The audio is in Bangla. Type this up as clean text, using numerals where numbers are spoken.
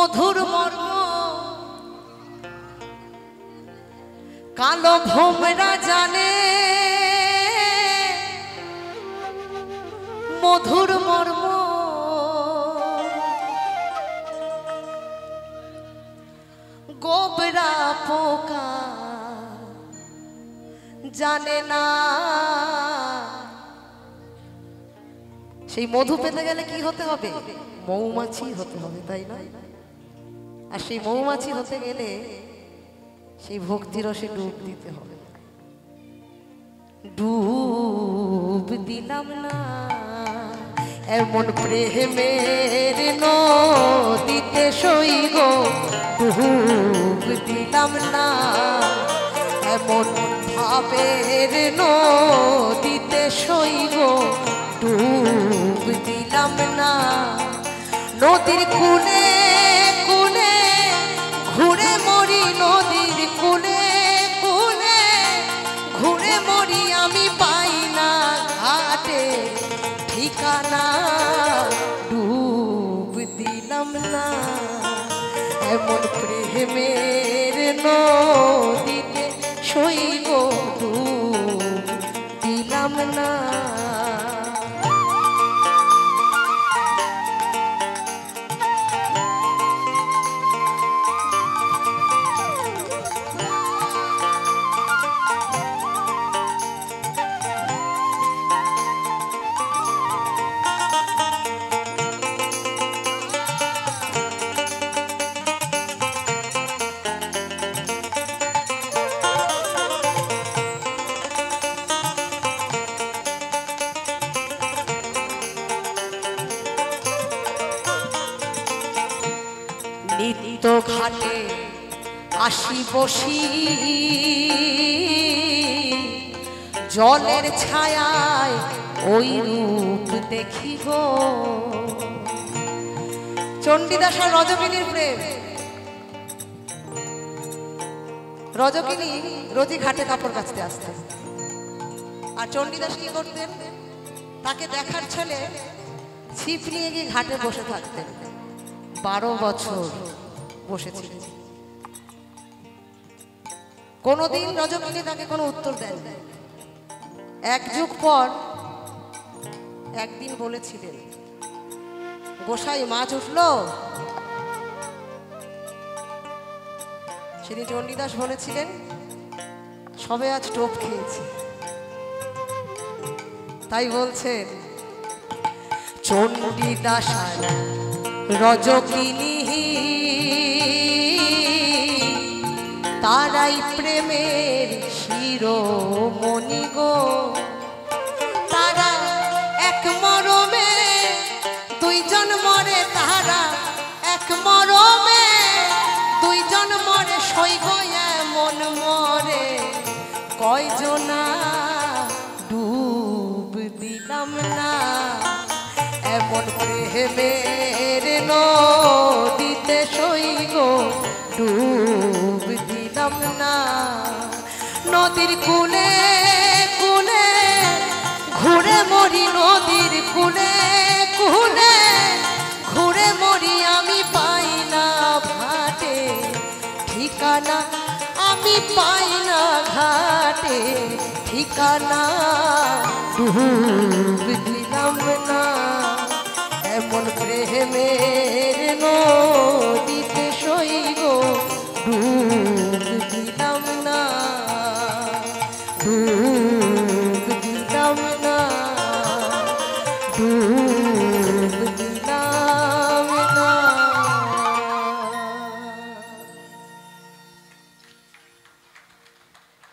মধুর মর্ম কালো ভোমরা জানে, মধুর মর্ম গোবরা পোকা জানে না। সেই মধু পেতে গেলে কি হতে হবে? মৌমাছি হতে হবে, তাই না? আর সেই মৌমাছি হতে গেলে সেই ভক্তির রসে ডুব দিতে হবে। ডুব দিলাম না এমন প্রেমের নদীতে সইগো ডুব দিলাম না, এমন ভাবের নদীতে সইগো ডুব দিলাম না। নদীর কূলে কূলে ঘুরে মরি, নদীর কূলে কূলে ঘুরে মরি, আমি পাই না ঘাটে ঠিকানা। ডুব দিলাম না এমন প্রেমের নদীতে সইগো ডুব দিলাম না। নিত্য ঘাটে আসি বসি, জলের ছায়ায় ওই রূপ দেখি গো। চণ্ডীদাস আর রজকিনীর প্রেম। রজকিনী রোজই ঘাটে কাপড় কাচতে আসতেন, আর চণ্ডীদাস কি করতেন? তাকে দেখার ছলে ছিপ নিয়ে গিয়ে ঘাটে বসে থাকতেন। 12 বছর বসেছিল, কোনদিন রজকিনী তাকে কোনো উত্তর দেন। এক যুগ পর একদিন বলেছিলেন, গোসাই মাছ উঠলো। সেদিন চণ্ডীদাস বলেছিলেন, সবে আজ টোপ খেয়েছি। তাই বলছেন চণ্ডীদাস রজকিনী তারাই প্রেমের শিরোমণি গো। তারা এক মরমে দুইজন মরে, তারা এক মরমে দুইজন মরে, সইগো এমন মরে কয়জনা। ডুব দিলাম না এমন প্রেমের নদীতে সইগো ডুব দিলাম না। নদীর কূলে কূলে ঘুরে মরি, নদীর কূলে কূলে ঘুরে মরি, আমি পাই না ঘাটে ঠিকানা, আমি পাই না ঘাটে ঠিকানা। ডুব দিলাম না এমন প্রেমের নদীতে সইগো ডুব দিলাম না, ডুব দিলাম না, ডুব।